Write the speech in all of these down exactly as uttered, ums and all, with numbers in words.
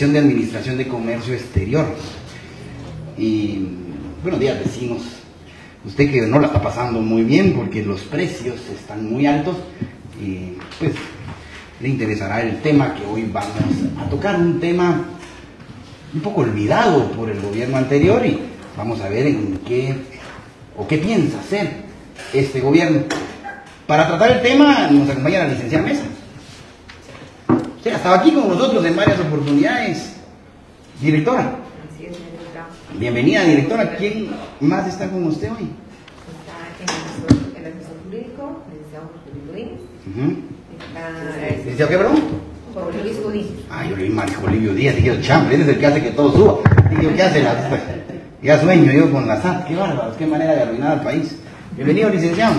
Dirección de Administración de Comercio Exterior. Y buenos días, vecinos. Usted que no la está pasando muy bien porque los precios están muy altos, y pues le interesará el tema que hoy vamos a tocar, un tema un poco olvidado por el gobierno anterior, y vamos a ver en qué o qué piensa hacer este gobierno. Para tratar el tema nos acompaña la licenciada Mesa. Usted ha estado aquí con nosotros en varias oportunidades, directora. Así es, directora. Bienvenida, directora. ¿Quién más está con usted hoy? Está el asesor jurídico, el licenciado. ¿Licenciado qué, perdón? Luis Gudí. Ah, yo le vi Mario Bolivio Díaz, y yo, chambre, ese es el que hace que todo suba. Y yo, ¿qué hace? La, pues, ya sueño yo con la S A T, qué bárbaros, qué manera de arruinar al país. Bienvenido, licenciado.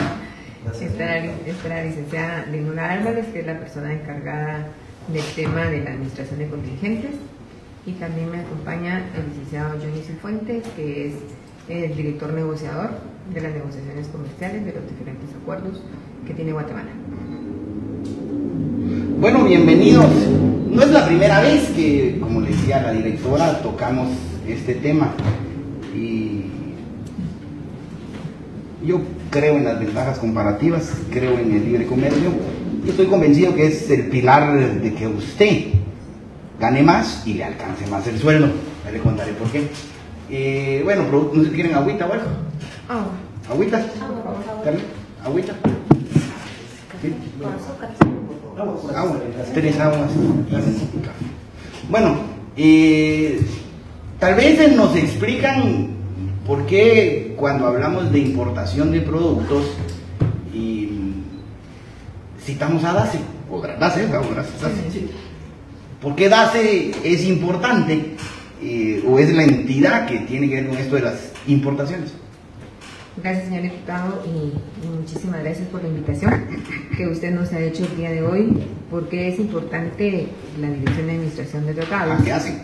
Esta es la licenciada Lina Álvarez, que es la persona encargada del tema de la administración de contingentes. Y también me acompaña el licenciado Johnny Fuentes, que es el director negociador de las negociaciones comerciales de los diferentes acuerdos que tiene Guatemala. Bueno, bienvenidos. No es la primera vez que, como le decía la directora, tocamos este tema. Y yo creo en las ventajas comparativas, creo en el libre comercio. Y estoy convencido que es el pilar de que usted gane más y le alcance más el sueldo. Ya le contaré por qué. Eh, bueno, ¿no se quieren agüita o algo? Agua. ¿Agüita? Agua. ¿Agüita? ¿Sí? Agua, las tres aguas. Bueno, eh, tal vez nos explican por qué cuando hablamos de importación de productos y citamos a DACE, o DACE, o DACE. ¿Por qué DACE es importante eh, o es la entidad que tiene que ver con esto de las importaciones? Gracias, señor diputado, y muchísimas gracias por la invitación que usted nos ha hecho el día de hoy. Porque es importante la Dirección de Administración de Tratados. ¿Qué hace?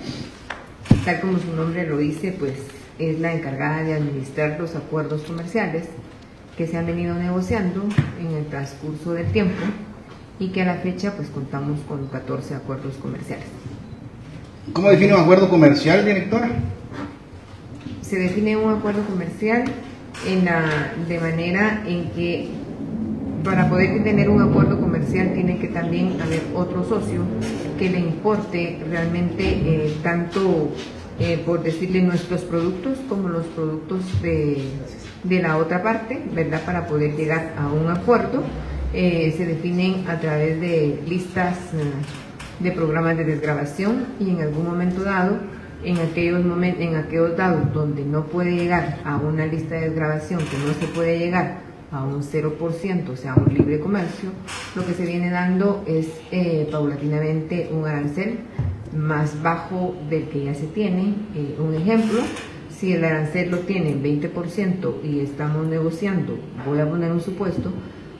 Tal como su nombre lo dice, pues es la encargada de administrar los acuerdos comerciales que se han venido negociando en el transcurso del tiempo y que a la fecha pues contamos con catorce acuerdos comerciales. ¿Cómo define un acuerdo comercial, directora? Se define un acuerdo comercial En la, de manera en que para poder tener un acuerdo comercial tiene que también haber otro socio que le importe realmente eh, tanto, eh, por decirle, nuestros productos como los productos de, de la otra parte, ¿verdad? Para poder llegar a un acuerdo eh, se definen a través de listas eh, de programas de desgravación, y en algún momento dado, en aquellos momentos, en aquellos dados donde no puede llegar a una lista de desgravación, que no se puede llegar a un cero por ciento, o sea, un libre comercio, lo que se viene dando es eh, paulatinamente un arancel más bajo del que ya se tiene. Eh, un ejemplo, si el arancel lo tiene en veinte por ciento y estamos negociando, voy a poner un supuesto,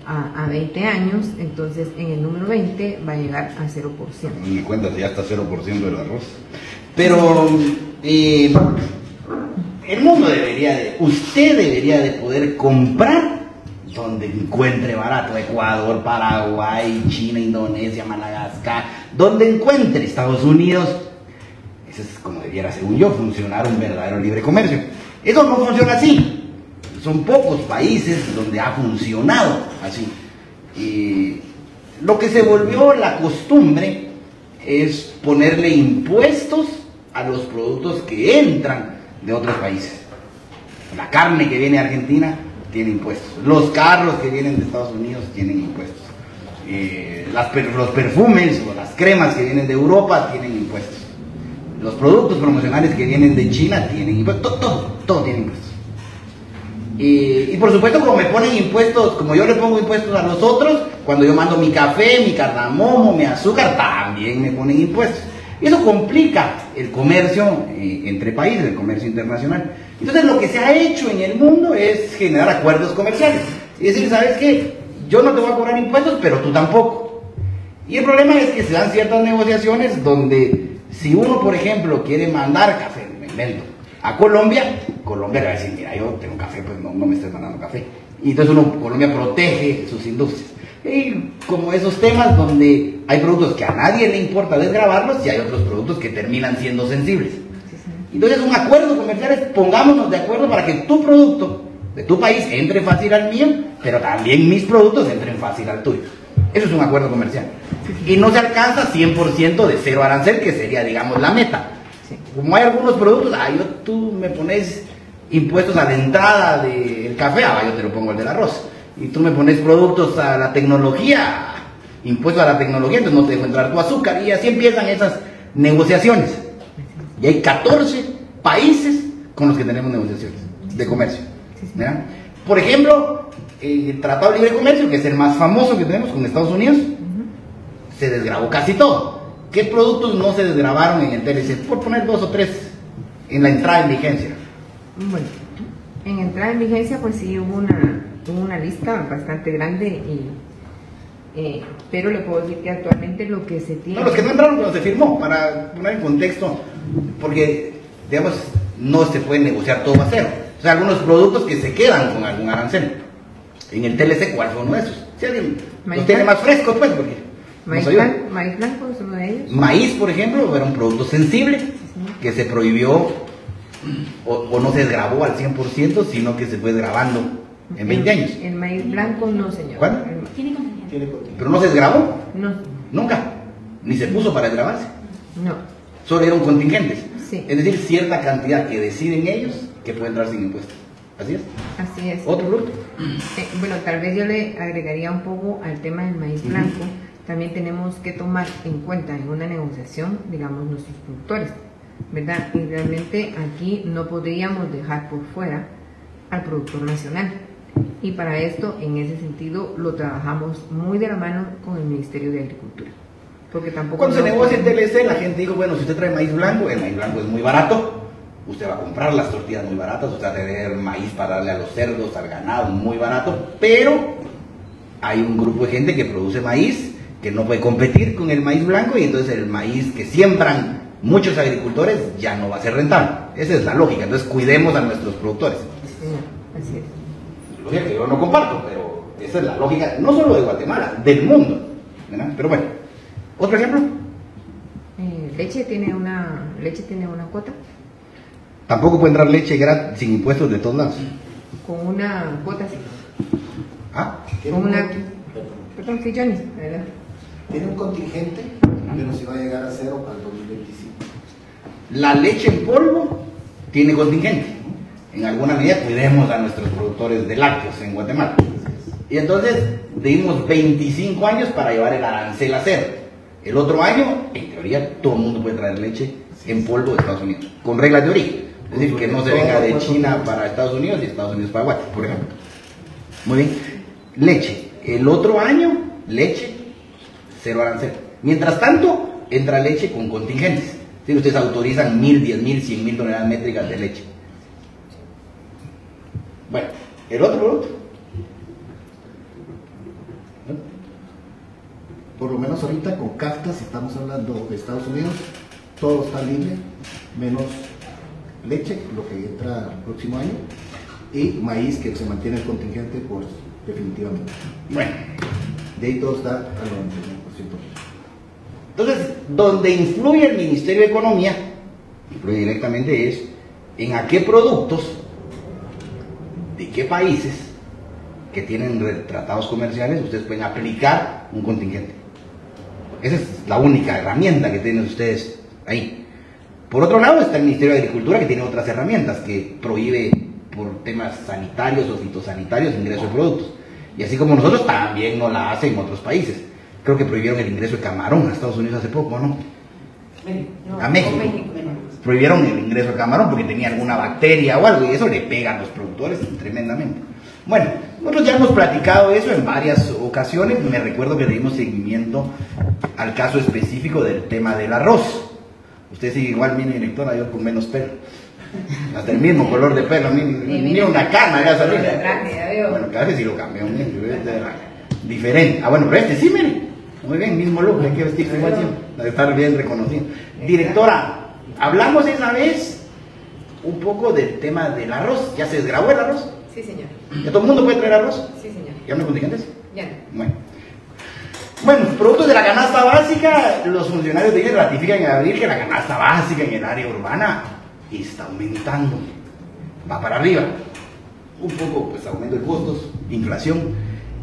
a, a veinte años, entonces en el número veinte va a llegar a cero por ciento. Ni cuenta si ya está cero por ciento del arroz. Pero eh, el mundo debería de, usted debería de poder comprar donde encuentre barato: Ecuador, Paraguay, China, Indonesia, Madagascar, donde encuentre Estados Unidos. Eso es como debiera, según yo, funcionar un verdadero libre comercio. Eso no funciona así. Son pocos países donde ha funcionado así. Eh, lo que se volvió la costumbre es ponerle impuestos a los productos que entran de otros países. La carne que viene de Argentina tiene impuestos. Los carros que vienen de Estados Unidos tienen impuestos. Eh, las, los perfumes o las cremas que vienen de Europa tienen impuestos. Los productos promocionales que vienen de China tienen impuestos. Todo, todo, todo tiene impuestos. Eh, y por supuesto, como me ponen impuestos, como yo le pongo impuestos a los otros, cuando yo mando mi café, mi cardamomo, mi azúcar, también me ponen impuestos. Y eso complica el comercio eh, entre países, el comercio internacional. Entonces, lo que se ha hecho en el mundo es generar acuerdos comerciales. Es decir, ¿sabes qué? Yo no te voy a cobrar impuestos, pero tú tampoco. Y el problema es que se dan ciertas negociaciones donde, si uno, por ejemplo, quiere mandar café, me invento, a Colombia, Colombia le va a decir: mira, yo tengo café, pues no, no me estoy mandando café. Y entonces uno, Colombia protege sus industrias. Y como esos temas donde hay productos que a nadie le importa desgravarlos y hay otros productos que terminan siendo sensibles. Entonces un acuerdo comercial es pongámonos de acuerdo para que tu producto de tu país entre fácil al mío, pero también mis productos entren fácil al tuyo. Eso es un acuerdo comercial. Y no se alcanza cien por ciento de cero arancel, que sería, digamos, la meta. Como hay algunos productos, ah, yo, tú me pones impuestos a la entrada del café, ah, yo te lo pongo el del arroz. Y tú me pones productos a la tecnología, impuestos a la tecnología, entonces no te dejo entrar tu azúcar. Y así empiezan esas negociaciones. Y hay catorce países con los que tenemos negociaciones de comercio. ¿Verdad? Por ejemplo, el Tratado de Libre Comercio, que es el más famoso que tenemos con Estados Unidos, se desgravó casi todo. ¿Qué productos no se desgravaron en el T L C? Por poner dos o tres en la entrada en vigencia. Bueno, en entrada en vigencia pues sí hubo una, hubo una lista bastante grande, y, eh, pero le puedo decir que actualmente lo que se tiene... No, los que no entraron cuando se firmó, para poner en contexto, porque digamos no se puede negociar todo a cero. O sea, algunos productos que se quedan con algún arancel. En el T L C, ¿cuál fue uno de esos? Si alguien los tiene más frescos, pues, porque... Maíz blanco, maíz blanco es uno de ellos. Maíz, por ejemplo, era un producto sensible, que se prohibió o, o no se desgravó al cien por ciento, sino que se fue desgravando en veinte años. El maíz blanco no, señor. ¿Cuándo? Tiene contenido. ¿Pero no se desgravó? No. ¿Nunca? ¿Ni se puso para desgravarse? No. Solo eran contingentes. Sí. Es decir, cierta cantidad que deciden ellos que puede entrar sin impuestos. ¿Así es? Así es. ¿Otro producto? Eh, bueno, tal vez yo le agregaría un poco al tema del maíz blanco. Uh-huh. También tenemos que tomar en cuenta en una negociación, digamos, nuestros productores, ¿verdad? Y realmente aquí no podríamos dejar por fuera al productor nacional. Y para esto, en ese sentido, lo trabajamos muy de la mano con el Ministerio de Agricultura. Porque tampoco... Cuando no se negocia el T L C, la gente dijo, bueno, si usted trae maíz blanco, el maíz blanco es muy barato, usted va a comprar las tortillas muy baratas, usted va a tener maíz para darle a los cerdos, al ganado, muy barato, pero hay un grupo de gente que produce maíz que no puede competir con el maíz blanco, y entonces el maíz que siembran muchos agricultores ya no va a ser rentable. Esa es la lógica. Entonces cuidemos a nuestros productores. Sí, así es. Lógica que yo no comparto, pero esa es la lógica, no solo de Guatemala, del mundo, ¿verdad? Pero bueno, ¿otro ejemplo? Eh, leche tiene una leche tiene una cuota. Tampoco puede entrar leche gratis, sin impuestos, de todos lados. Con una cuota, sí. ¿Ah? Con una... Perdón, que Johnny, adelante. Tiene un contingente, pero si va a llegar a cero para el dos mil veinticinco. La leche en polvo tiene contingente. En alguna medida cuidemos a nuestros productores de lácteos en Guatemala. Y entonces dimos veinticinco años para llevar el arancel a cero. El otro año, en teoría, todo el mundo puede traer leche en polvo de Estados Unidos, con reglas de origen. Es decir, que no se venga de China para Estados Unidos y Estados Unidos para Guatemala, por ejemplo. Muy bien. Leche. El otro año, leche, cero arancel. Mientras tanto, entra leche con contingentes. Si ustedes autorizan mil, diez mil, cien mil toneladas métricas de leche. Bueno, el otro producto. Por lo menos ahorita con CAFTA, si estamos hablando de Estados Unidos, todo está libre, menos leche, lo que entra el próximo año, y maíz, que se mantiene el contingente por... definitivamente. Bueno, de ahí todo está al noventa y nueve por ciento. Entonces, donde influye el Ministerio de Economía, influye directamente, es en a qué productos, de qué países que tienen tratados comerciales, ustedes pueden aplicar un contingente. Esa es la única herramienta que tienen ustedes ahí. Por otro lado está el Ministerio de Agricultura, que tiene otras herramientas, que prohíbe por temas sanitarios o fitosanitarios ingreso de productos. Y así como nosotros, también no la hacen en otros países. Creo que prohibieron el ingreso de camarón a Estados Unidos hace poco, ¿no? no a México. México. Prohibieron el ingreso de camarón porque tenía alguna bacteria o algo, y eso le pega a los productores tremendamente. Bueno, nosotros ya hemos platicado eso en varias ocasiones. Me recuerdo que le dimos seguimiento al caso específico del tema del arroz. Usted sigue igual, mi directora, yo con menos pelo. Hasta el mismo color de pelo, ni, ni, ni una cama ya salió. Bueno, cada vez sí lo cambió, diferente. Ah, bueno, pero este sí, mire, muy bien, mismo look, hay que vestirse igual, estar bien reconocido. Directora, hablamos esa vez un poco del tema del arroz. ¿Ya se desgravó el arroz? Sí, señor. ¿Ya todo el mundo puede traer arroz? Sí, señor. ¿Ya no hay contingentes? Ya no. Bueno. Bueno, productos de la canasta básica, los funcionarios de I E ratifican en abril que la canasta básica en el área urbana está aumentando. Va para arriba. Un poco, pues, aumento de costos, inflación.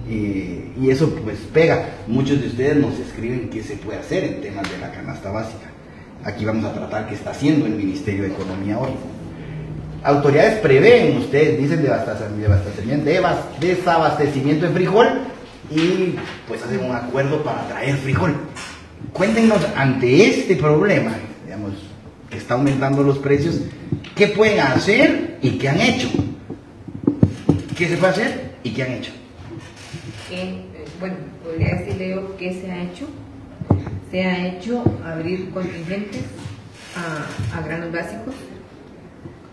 Eh, y eso pues pega. Muchos de ustedes nos escriben qué se puede hacer en temas de la canasta básica. Aquí vamos a tratar qué está haciendo el Ministerio de Economía hoy. Autoridades prevén, ustedes dicen, desabastecimiento, desabastecimiento de frijol, y pues hacen un acuerdo para traer frijol. Cuéntenos, ante este problema, digamos, que está aumentando los precios, qué pueden hacer y qué han hecho. ¿Qué se puede hacer y qué han hecho? Que, bueno, podría decirle yo qué se ha hecho. Se ha hecho abrir contingentes a, a granos básicos,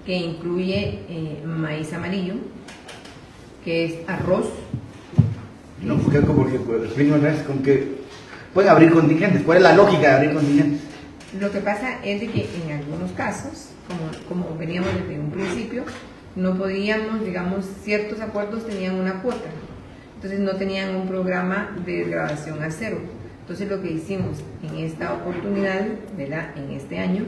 que incluye eh, maíz amarillo, que es arroz. No, porque con que pueden abrir contingentes. ¿Cuál es la lógica de abrir contingentes? Lo que pasa es de que en algunos casos, como, como veníamos desde un principio, no podíamos, digamos, ciertos acuerdos tenían una cuota. Entonces no tenían un programa de desgravación a cero. Entonces lo que hicimos en esta oportunidad, ¿verdad?, en este año,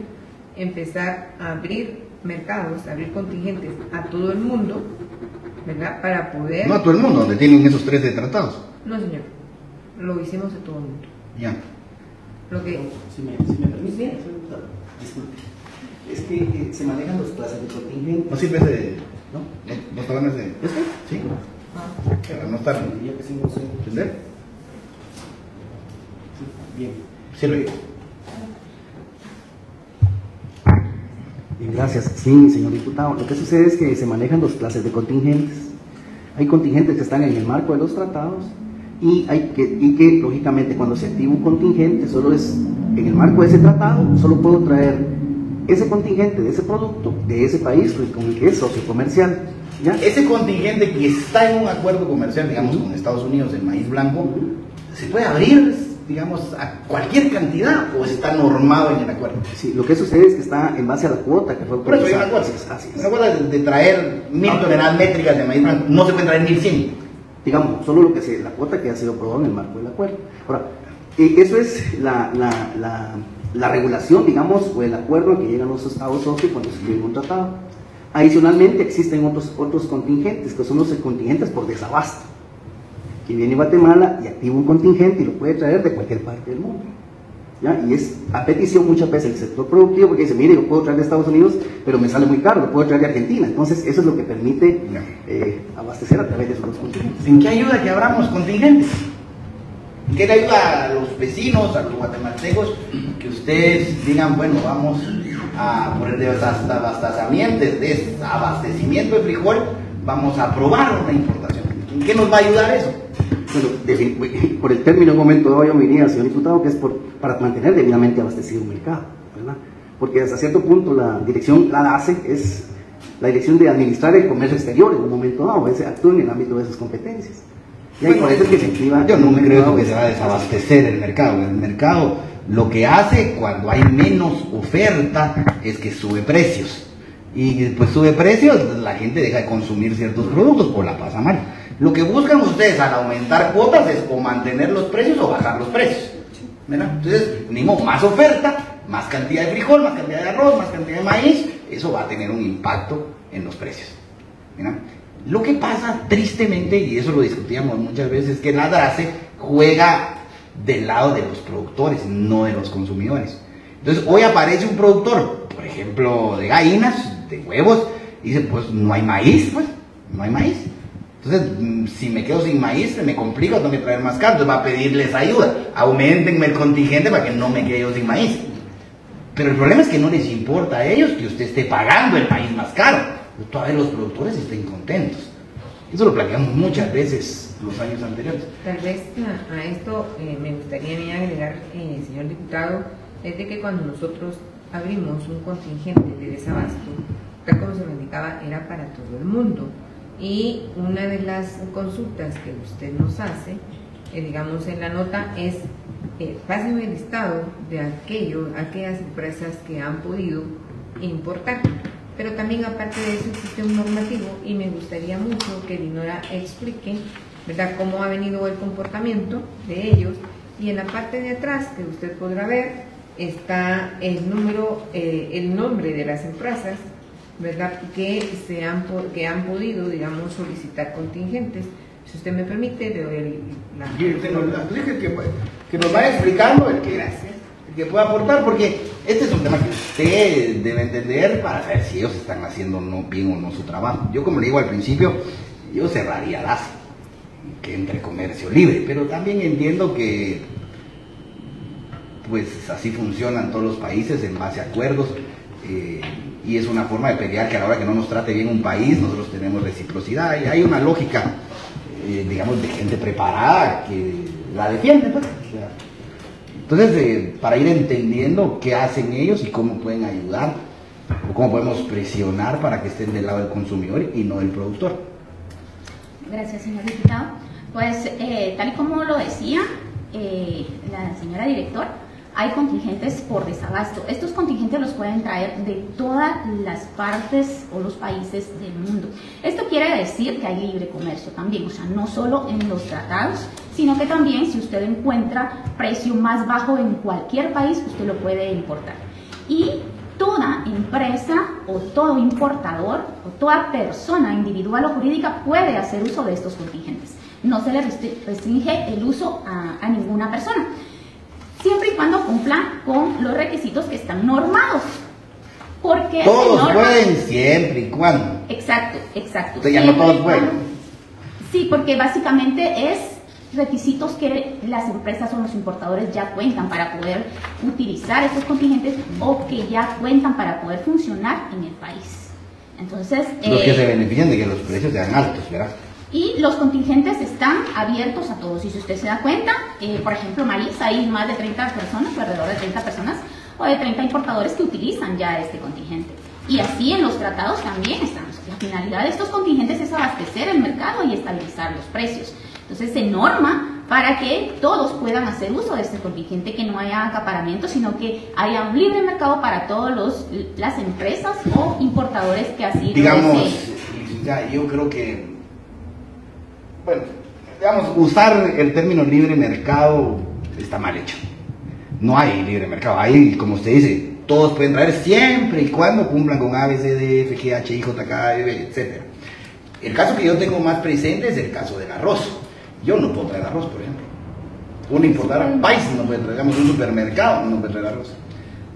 empezar a abrir mercados, a abrir contingentes a todo el mundo, ¿verdad?, para poder... No a todo el mundo, donde tienen esos tres de tratados. No, señor, lo hicimos a todo el mundo. Ya. Lo que... Si me, si me permite, disculpe. Es que se manejan los plazas de contingente. No sirve ese... ¿No? ¿Los talones de...? ¿Este? Sí. Para no estar ¿entender? Bien, sirve. Bien, gracias. Sí, señor diputado, lo que sucede es que se manejan dos clases de contingentes. Hay contingentes que están en el marco de los tratados y, hay que, y que lógicamente cuando se activa un contingente solo es en el marco de ese tratado, solo puedo traer ese contingente de ese producto, de ese país con el que es socio comercial. ¿Ya? Ese contingente que está en un acuerdo comercial, digamos, uh-huh, con Estados Unidos, el maíz blanco, uh-huh, ¿se puede abrir, digamos, a cualquier cantidad o está normado en el acuerdo? Sí, lo que sucede es que está en base a la cuota que fue autorizada. Pero hay una cuota. Así es. Una cuota de, de traer mil ah, toneladas métricas de maíz blanco, no se pueden traer mil cien. Digamos, solo lo que se, la cuota que ha sido aprobada en el marco del acuerdo. Ahora, eh, eso es la... la, la la regulación, digamos, o el acuerdo que llegan los estados socios cuando se escribe un tratado. Adicionalmente existen otros, otros contingentes, que son los contingentes por desabasto, que viene Guatemala y activa un contingente y lo puede traer de cualquier parte del mundo, ¿ya? Y es a petición muchas veces del sector productivo, porque dice, mire, yo puedo traer de Estados Unidos, pero me sale muy caro, lo puedo traer de Argentina. Entonces eso es lo que permite eh, abastecer a través de esos contingentes. ¿En qué ayuda que abramos contingentes? ¿Qué le ayuda a los vecinos, a los guatemaltecos, que ustedes digan, bueno, vamos a por el desabastecimiento, desabastecimiento de frijol, vamos a probar una importación? ¿En qué nos va a ayudar eso? Bueno, por el término en un momento de hoy, yo me diría, señor diputado, que es por, para mantener debidamente abastecido un mercado, ¿verdad? Porque hasta cierto punto la dirección, la DACE, es la dirección de administrar el comercio exterior en un momento dado, es, actúa en el ámbito de sus competencias. Y bueno, por eso es que se activa. Yo no me creo que se va a desabastecer el mercado. El mercado lo que hace cuando hay menos oferta es que sube precios. Y pues sube precios, la gente deja de consumir ciertos productos o la pasa mal. Lo que buscan ustedes al aumentar cuotas es o mantener los precios o bajar los precios, ¿verdad? Entonces, mismo, más oferta, más cantidad de frijol, más cantidad de arroz, más cantidad de maíz, eso va a tener un impacto en los precios, ¿verdad? Lo que pasa tristemente, y eso lo discutíamos muchas veces, es que la DACE juega del lado de los productores, no de los consumidores. Entonces hoy aparece un productor, por ejemplo, de gallinas, de huevos, y dice, pues no hay maíz, pues, no hay maíz. Entonces, si me quedo sin maíz, me complico, tengo que traer más caro, entonces va a pedirles ayuda, aumentenme el contingente para que no me quede yo sin maíz. Pero el problema es que no les importa a ellos que usted esté pagando el maíz más caro. Todavía los productores estén contentos. Eso lo planteamos muchas veces los años anteriores. Tal vez a, a esto eh, me gustaría mí agregar, eh, señor diputado, es de que cuando nosotros abrimos un contingente de desabasto, tal como se lo indicaba, era para todo el mundo. Y una de las consultas que usted nos hace, eh, digamos en la nota, es eh, pásenme el listado de aquello, aquellas empresas que han podido importar. Pero también aparte de eso existe un normativo y me gustaría mucho que Dinora explique, ¿verdad?, cómo ha venido el comportamiento de ellos. Y en la parte de atrás, que usted podrá ver, está el número, eh, el nombre de las empresas, ¿verdad?, que, se han, que han podido, digamos, solicitar contingentes. Si usted me permite, le doy el, la... Yo tengo la que, que nos vaya explicando el que, el que pueda aportar, porque este es un tema que ustedes deben entender para ver si ellos están haciendo no, bien o no su trabajo. Yo, como le digo al principio, yo cerraría DACE, que entre comercio libre, pero también entiendo que pues así funcionan todos los países en base a acuerdos, eh, y es una forma de pelear que a la hora que no nos trate bien un país, nosotros tenemos reciprocidad, y hay una lógica, eh, digamos, de gente preparada que la defiende, pues. Entonces, eh, para ir entendiendo qué hacen ellos y cómo pueden ayudar, o cómo podemos presionar para que estén del lado del consumidor y no del productor. Gracias, señor diputado. Pues, eh, tal y como lo decía eh, la señora directora, hay contingentes por desabasto. Estos contingentes los pueden traer de todas las partes o los países del mundo. Esto quiere decir que hay libre comercio también, o sea, no solo en los tratados, sino que también si usted encuentra precio más bajo en cualquier país, usted lo puede importar. Y toda empresa o todo importador o toda persona individual o jurídica puede hacer uso de estos contingentes. No se le restringe el uso a, a ninguna persona, siempre y cuando cumplan con los requisitos que están normados. Porque todos norma... pueden, siempre y cuando. Exacto, exacto. Entonces ya no todos pueden. Sí, porque básicamente es requisitos que las empresas o los importadores ya cuentan para poder utilizar estos contingentes o que ya cuentan para poder funcionar en el país. Entonces... Los eh, que se benefician de que los precios sean altos, ¿verdad? Y los contingentes están abiertos a todos. Y si usted se da cuenta, eh, por ejemplo, maíz, hay más de treinta personas, alrededor de treinta personas, o de treinta importadores que utilizan ya este contingente. Y así en los tratados también estamos. La finalidad de estos contingentes es abastecer el mercado y estabilizar los precios. Entonces se norma para que todos puedan hacer uso de este contingente, que no haya acaparamiento, sino que haya un libre mercado para todas las empresas o importadores que así digamos, lo deseen. Ya, yo creo que... Bueno, digamos, usar el término libre mercado está mal hecho. No hay libre mercado. Ahí, como usted dice, todos pueden traer siempre y cuando cumplan con A, B, C, D, F, G, H, I, J, K, B, etcétera. El caso que yo tengo más presente es el caso del arroz. Yo no puedo traer arroz, por ejemplo. Uno importar al país no puede traer, digamos, un supermercado no puede traer arroz.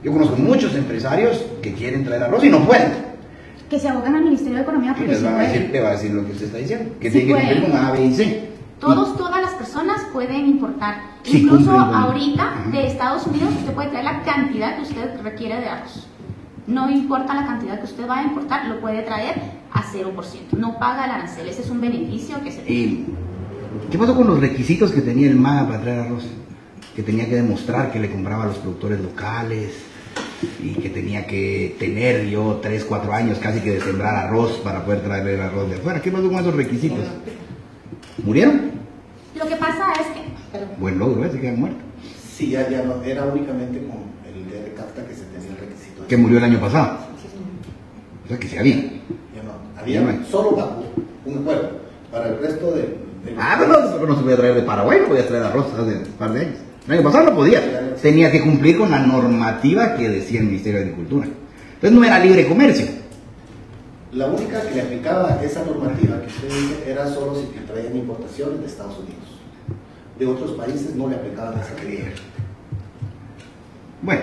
Yo conozco muchos empresarios que quieren traer arroz y no pueden. Que se abogan al Ministerio de Economía, pero les va a decir, te va a decir lo que usted está diciendo, que sí tiene que cumplir con A, B y C. Todos, todas las personas pueden importar. Sí, incluso cumplen. Ahorita, ajá, de Estados Unidos usted puede traer la cantidad que usted requiere de arroz. No importa la cantidad que usted vaya a importar, lo puede traer a cero por ciento. No paga el arancel, ese es un beneficio que se tiene. ¿Qué pasó con los requisitos que tenía el MAGA para traer arroz? Que tenía que demostrar que le compraba a los productores locales, y que tenía que tener yo tres, cuatro años casi que de sembrar arroz para poder traer el arroz de afuera. ¿Qué pasó con esos requisitos? ¿Murieron? Lo que pasa es que... Perdón. Buen logro, ¿eh? Se quedan muertos. Sí, ya, ya no, era únicamente con el de CAFTA que se tenía el requisito. De... Que murió el año pasado. Sí, sí, sí. O sea que sí había. Ya no, había ya no solo bajo un acuerdo. Para el resto de... de ah, pero no, no se podía traer de Paraguay, no podía traer arroz hace un par de años. El año pasado no podía, tenía que cumplir con la normativa que decía el Ministerio de Agricultura. Entonces no era libre comercio. La única que le aplicaba esa normativa que usted dice era solo si te traían importaciones de Estados Unidos. De otros países no le aplicaban esa normativa. Bueno,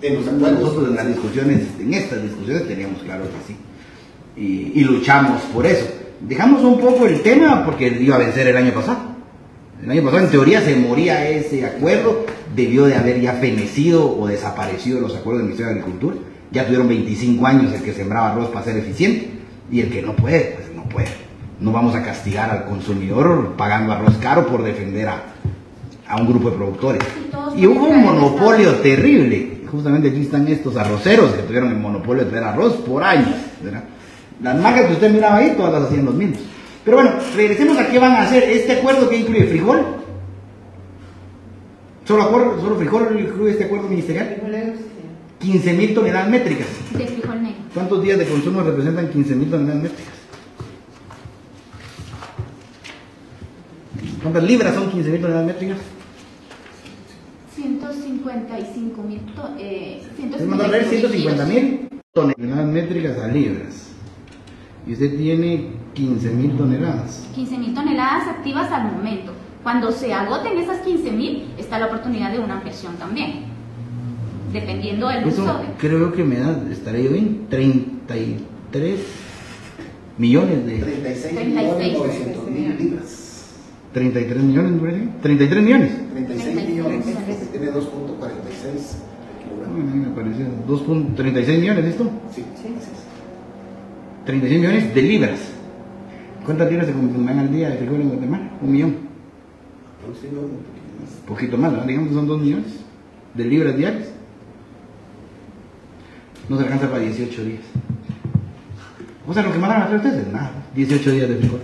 en los acuerdos, nosotros en las discusiones, en estas discusiones teníamos claro que sí. Y, y luchamos por eso. Dejamos un poco el tema porque iba a vencer el año pasado. El año pasado, en teoría, se moría ese acuerdo, debió de haber ya fenecido o desaparecido los acuerdos del Ministerio de Agricultura. Ya tuvieron veinticinco años el que sembraba arroz para ser eficiente, y el que no puede, pues no puede. No vamos a castigar al consumidor pagando arroz caro por defender a, a un grupo de productores. Y, y hubo un monopolio terrible. Justamente aquí están estos arroceros que tuvieron el monopolio de traer arroz por años, ¿verdad? Las marcas que usted miraba ahí, todas las hacían los mismos. Pero bueno, regresemos a qué van a hacer. Este acuerdo que incluye frijol. Solo, acuerdo, solo frijol incluye este acuerdo ministerial. quince mil toneladas métricas. De frijol negro. ¿Cuántos días de consumo representan quince mil toneladas métricas? ¿Cuántas libras son quince mil toneladas métricas? ciento cincuenta y cinco mil eh, ciento cincuenta mil toneladas métricas a libras. Y usted tiene quince mil toneladas. quince mil toneladas activas al momento. Cuando se agoten esas quince mil, está la oportunidad de una ampliación también. Dependiendo del Eso uso. Creo que me da, estaré yo en treinta y tres millones de. treinta y seis millones novecientos mil libras. treinta y tres millones, treinta y tres millones. treinta y seis millones. Tiene dos punto cuarenta y seis kilogramos. dos punto treinta y seis millones, ¿listo? Sí. treinta y seis millones de libras. ¿Cuántas libras se consumen al día de frijol en Guatemala? Un millón. Un poquito más, ¿no? Digamos que son dos millones de libras diarias. No se alcanza para dieciocho días. O sea, lo que mandan a hacer ustedes es nada. dieciocho días de frijol.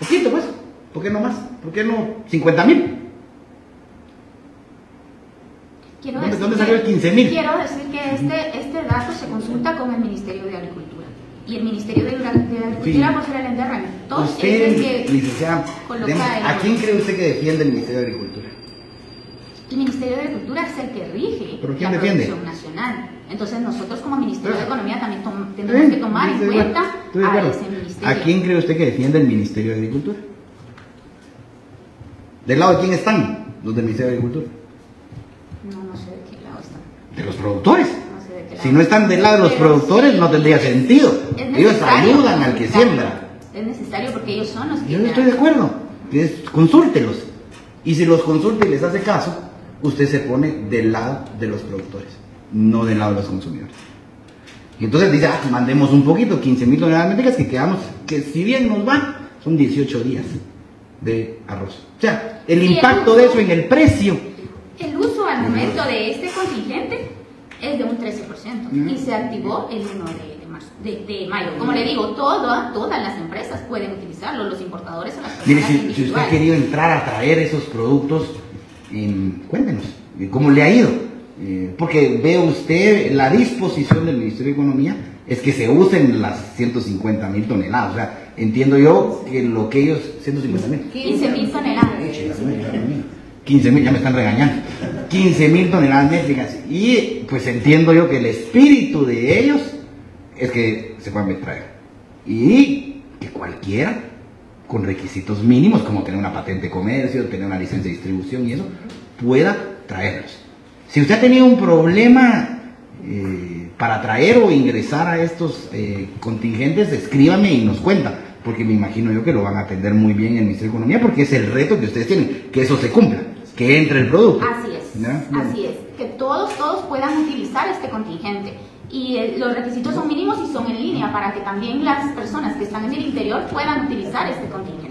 Poquito, pues. ¿Por qué no más? ¿Por qué no cincuenta mil? ¿Dónde, ¿Dónde salió el quince mil? Quiero decir que este, este dato se consulta con el Ministerio de Agricultura. Y el Ministerio de, de Agricultura, sí, por ser el ente rector, es el que licenciada, coloca el... ¿A quién cree usted que defiende el Ministerio de Agricultura? El Ministerio de Agricultura es el que rige la producción nacional. Entonces nosotros como Ministerio de Economía también tendremos que tomar en cuenta a ese ministerio. ¿A quién cree usted que defiende el Ministerio de Agricultura? ¿Del lado de quién están los del Ministerio de Agricultura? No, no sé de qué lado están. ¿De los productores? No sé de qué lado. Si no están del lado de los productores, no tendría sentido. Ellos ayudan al que siembra. Es necesario porque ellos son los que... Yo estoy de acuerdo. Consúltelos. Y si los consulta y les hace caso, usted se pone del lado de los productores, no del lado de los consumidores. Y entonces dice, ah, mandemos un poquito, quince mil toneladas métricas que quedamos, que si bien nos van, son dieciocho días de arroz. O sea, el impacto el uso, de eso en el precio. El uso al momento de este contingente es de un trece por ciento, ¿no? Y se activó el uno de mayo. Como le digo, todo, todas las empresas pueden utilizarlo, los importadores o las personas. Mire, si, si usted ha querido entrar a traer esos productos, eh, cuéntenos, ¿cómo le ha ido? Eh, porque ve usted, la disposición del Ministerio de Economía es que se usen las ciento cincuenta mil toneladas. O sea, entiendo yo que lo que ellos... ciento cincuenta mil. quince mil toneladas. quince mil, ya me están regañando. quince mil toneladas métricas. Y pues entiendo yo que el espíritu de ellos es que se puedan traer. Y que cualquiera, con requisitos mínimos, como tener una patente de comercio, tener una licencia de distribución y eso, pueda traerlos. Si usted ha tenido un problema eh, para traer o ingresar a estos eh, contingentes, escríbame y nos cuenta, porque me imagino yo que lo van a atender muy bien en el Ministerio de Economía, porque es el reto que ustedes tienen, que eso se cumpla, que entre el producto. Así es, ¿no? Bueno, así es, que todos, todos puedan utilizar este contingente. Y eh, los requisitos son mínimos y son en línea para que también las personas que están en el interior puedan utilizar este contingente.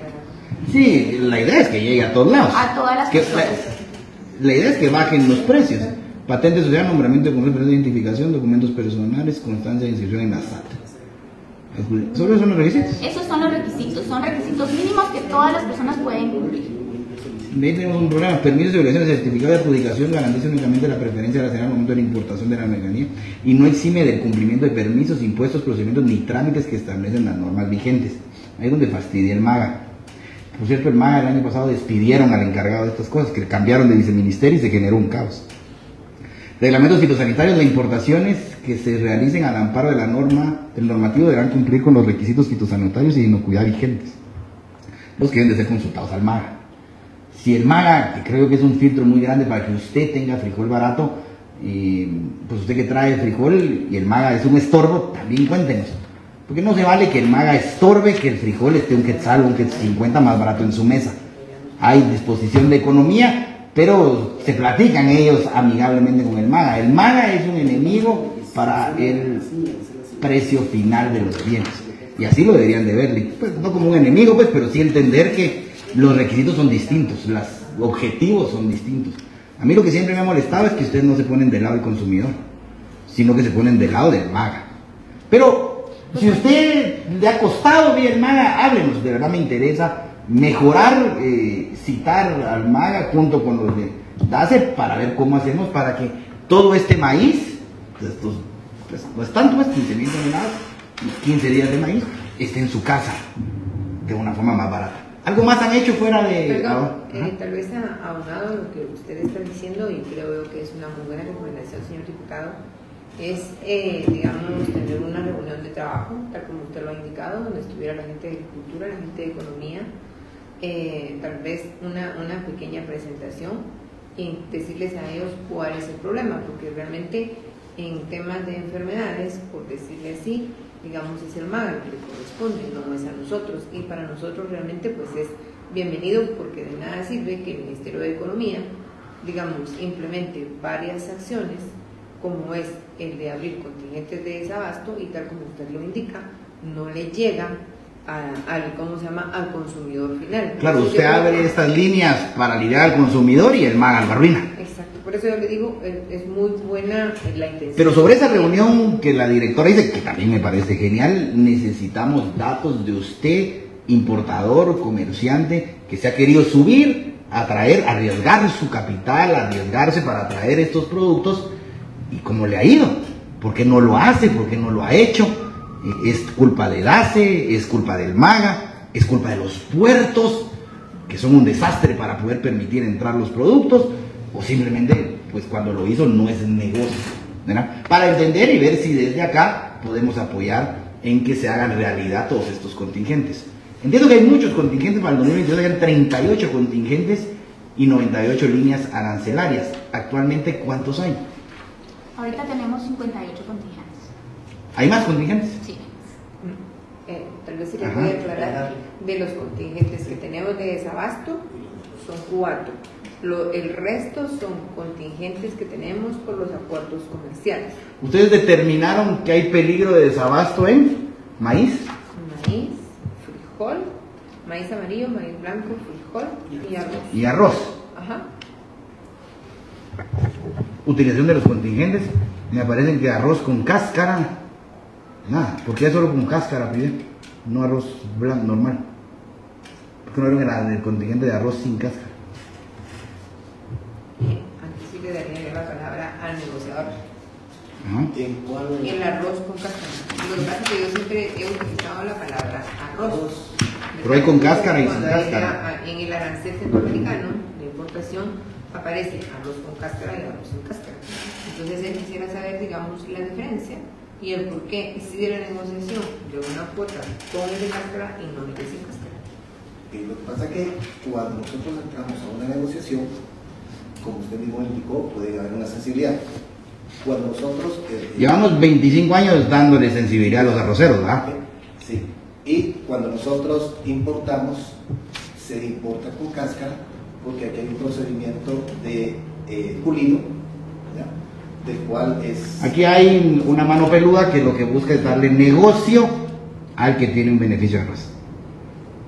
Sí, la idea es que llegue a todos lados. A todas las que, personas. La, la idea es que bajen los precios. Patentes social, nombramiento de documentos de identificación, documentos personales, constancia de inscripción en la S A T. ¿Solo son los requisitos? Esos son los requisitos. Son requisitos mínimos que todas las personas pueden cumplir. De ahí tenemos un problema. Permisos y obligaciones certificados de adjudicación garantizan únicamente la preferencia nacional al momento de la importación de la mercancía y no exime del cumplimiento de permisos, impuestos, procedimientos ni trámites que establecen las normas vigentes. Ahí es donde fastidia el MAGA. Por cierto, el MAGA el año pasado despidieron al encargado de estas cosas, que cambiaron de viceministerio y se generó un caos. Reglamentos fitosanitarios, las importaciones que se realicen al amparo de la norma, del normativo deberán cumplir con los requisitos fitosanitarios y de inocuidad vigentes, los que deben de ser consultados al MAGA. Si el MAGA, que creo que es un filtro muy grande para que usted tenga frijol barato, eh, pues usted que trae frijol y el MAGA es un estorbo, también cuéntenos. Porque no se vale que el MAGA estorbe que el frijol esté un quetzal o un quetzal cincuenta más barato en su mesa. Hay disposición de economía, pero se platican ellos amigablemente con el MAGA. El MAGA es un enemigo para el precio final de los bienes. Y así lo deberían de ver, pues, no como un enemigo, pues, pero sí entender que los requisitos son distintos, los objetivos son distintos. A mí lo que siempre me ha molestado es que ustedes no se ponen del lado del consumidor, sino que se ponen del lado del MAGA. Pero si a usted le ha costado bien el MAGA, háblenos, de verdad me interesa mejorar, eh, citar al MAGA junto con los de DACE para ver cómo hacemos para que todo este maíz, estos pues no es tanto, pues quince mil toneladas y quince días de maíz, esté en su casa de una forma más barata. ¿Algo más han hecho fuera de...? Perdón, eh, tal vez ha aunado lo que ustedes están diciendo, y creo que es una muy buena recomendación, señor diputado, es, eh, digamos, tener una reunión de trabajo, tal como usted lo ha indicado, donde estuviera la gente de agricultura, la gente de economía, eh, tal vez una, una pequeña presentación y decirles a ellos cuál es el problema, porque realmente en temas de enfermedades, por decirle así, digamos, es el MAGA que le corresponde, no es a nosotros, y para nosotros realmente pues es bienvenido, porque de nada sirve que el Ministerio de Economía, digamos, implemente varias acciones como es el de abrir contingentes de desabasto, y tal como usted lo indica, no le llega A, al, ¿cómo se llama? al consumidor final. Claro, entonces, usted abre que... estas líneas para liberar al consumidor y el MAGA lo arruina. Exacto, por eso yo le digo, es, es muy buena la intención. Pero sobre esa reunión que la directora dice, que también me parece genial, necesitamos datos de usted, importador, comerciante, que se ha querido subir, atraer, arriesgar su capital, arriesgarse para traer estos productos, y cómo le ha ido, por qué no lo hace, por qué no lo ha hecho. Es culpa del DACE, es culpa del MAGA, es culpa de los puertos, que son un desastre para poder permitir entrar los productos, o simplemente, pues cuando lo hizo no es negocio, ¿verdad? Para entender y ver si desde acá podemos apoyar en que se hagan realidad todos estos contingentes. Entiendo que hay muchos contingentes, para el dos mil veintidós hay treinta y ocho contingentes y noventa y ocho líneas arancelarias. Actualmente, ¿cuántos hay? Ahorita tenemos cincuenta y ocho contingentes. ¿Hay más contingentes? Sí. Eh, tal vez si les voy a aclarar, de los contingentes que tenemos de desabasto, son cuatro. Lo, el resto son contingentes que tenemos por los acuerdos comerciales. ¿Ustedes determinaron que hay peligro de desabasto en maíz? Maíz, frijol, maíz amarillo, maíz blanco, frijol y arroz. Y arroz. Ajá. Utilización de los contingentes, me aparecen que arroz con cáscara. Nada, porque es solo con cáscara, pide, no arroz blanco normal. Porque no era grande el contingente de arroz sin cáscara. Antes sí le daría la palabra al negociador. ¿En cuál? El arroz con cáscara. Lo que pasa es que yo siempre he utilizado la palabra arroz. Pero hay con cáscara y sin cáscara. En el arancel centroamericano de importación aparece arroz con cáscara y arroz sin cáscara. Entonces él quisiera saber, digamos, la diferencia. Y el por qué hicieron la negociación de una cuota con el de cáscara y no el de sin cáscara. Y lo que pasa es que cuando nosotros entramos a una negociación, como usted mismo indicó, puede haber una sensibilidad. Cuando nosotros... Eh, Llevamos veinticinco años dándole sensibilidad a los arroceros, ¿verdad? Sí. Y cuando nosotros importamos, se importa con cáscara, porque aquí hay un procedimiento de eh, pulino, ¿verdad? Del cual es... Aquí hay una mano peluda que lo que busca es darle negocio al que tiene un beneficio de arroz,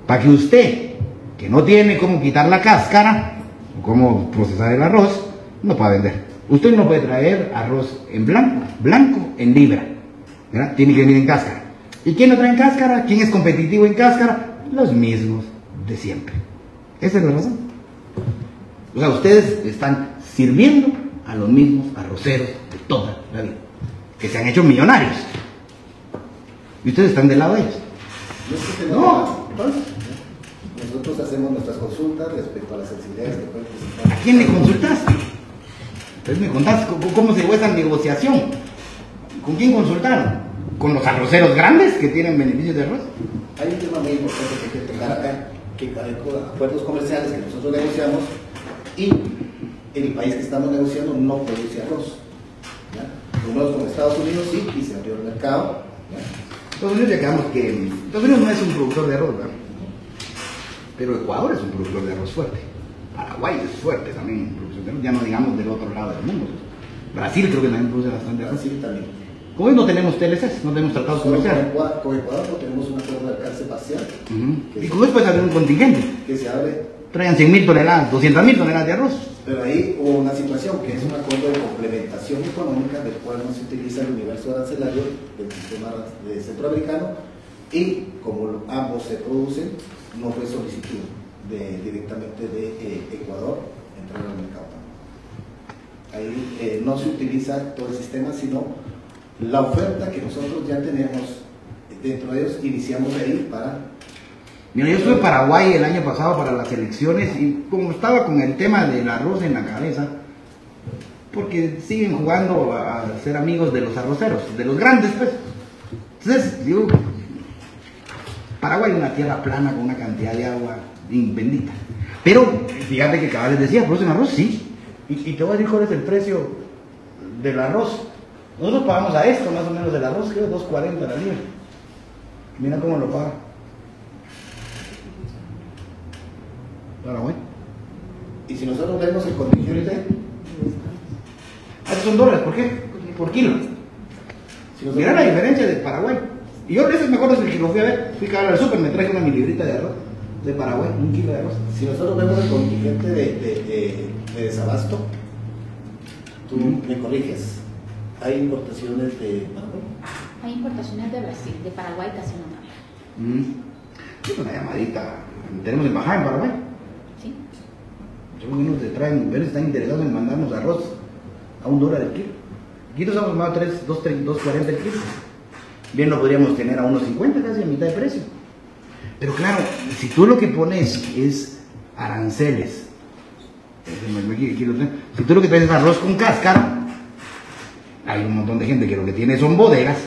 para que usted, que no tiene cómo quitar la cáscara o cómo procesar el arroz, no pueda vender. Usted no puede traer arroz en blanco, blanco en libra, ¿verdad? Tiene que venir en cáscara. ¿Y quién no trae en cáscara? ¿Quién es competitivo en cáscara? Los mismos de siempre. Esa es la razón. O sea, ustedes están sirviendo a los mismos arroceros de toda la vida, que se han hecho millonarios, y ustedes están del lado de ellos. No, nosotros hacemos nuestras consultas respecto a las sensibilidades que pueden presentar. ¿A quién le consultaste? Entonces me contaste cómo se llevó esa negociación. ¿Con quién consultaron? ¿Con los arroceros grandes que tienen beneficios de arroz? Hay un tema muy importante que hay que tocar acá, que hay acuerdos comerciales que nosotros negociamos y el país que estamos negociando no produce arroz, ¿ya? Con Estados Unidos sí, y se abrió el mercado, ¿ya? Estados Unidos, ya quedamos que Estados Unidos no es un productor de arroz, ¿verdad? Pero Ecuador es un productor de arroz fuerte, Paraguay es fuerte también en producción de arroz, ya no digamos del otro lado del mundo. Brasil creo que también produce bastante arroz. Brasil también. ¿Cómo no tenemos T L Cs? No tenemos tratados comerciales. Con Ecuador no tenemos un acuerdo de alcance parcial. Uh -huh. ¿Y cómo es puede haber un contingente? Que se abre. Traigan cien mil toneladas, doscientas mil toneladas de arroz. Pero ahí hubo una situación que es un acuerdo de complementación económica del cual no se utiliza el universo arancelario del sistema centroamericano, y como ambos se producen, no fue solicitud de, directamente de eh, Ecuador entrar al mercado. Ahí eh, no se utiliza todo el sistema, sino la oferta que nosotros ya tenemos dentro de ellos, iniciamos ahí para... Mira, yo estuve en Paraguay el año pasado para las elecciones y como estaba con el tema del arroz en la cabeza, porque siguen jugando a ser amigos de los arroceros, de los grandes, pues. Entonces, digo, Paraguay es una tierra plana con una cantidad de agua bendita. Pero, fíjate que cada vez decía, ¿producen arroz? Sí. Y, y te voy a decir cuál es el precio del arroz. Nosotros pagamos a esto, más o menos, del arroz, creo, dos cuarenta la libra. Mira cómo lo paga Paraguay. Y si nosotros vemos el contingente, estos son dólares, ¿por qué? Por kilo. Si mirá la diferencia de Paraguay. Y yo a veces me acuerdo que lo fui a ver, fui a hablar al súper, me traje una mi librita de arroz de Paraguay, un kilo de arroz. Si nosotros vemos el contingente de, de, de, de desabasto, tú mm. me corriges, hay importaciones de Paraguay. Hay importaciones de Brasil, de Paraguay casi no hay. Mm. Es una llamadita. Tenemos embajada en Paraguay. Sí. Yo creo que nos traen, están interesados en mandarnos arroz a un dólar el kilo. Aquí nos hemos mandado dos cuarenta el kilo. Bien, lo podríamos tener a uno cincuenta, casi a mitad de precio. Pero claro, si tú lo que pones es aranceles, si tú lo que traes es arroz con cáscara, hay un montón de gente que lo que tiene son bodegas,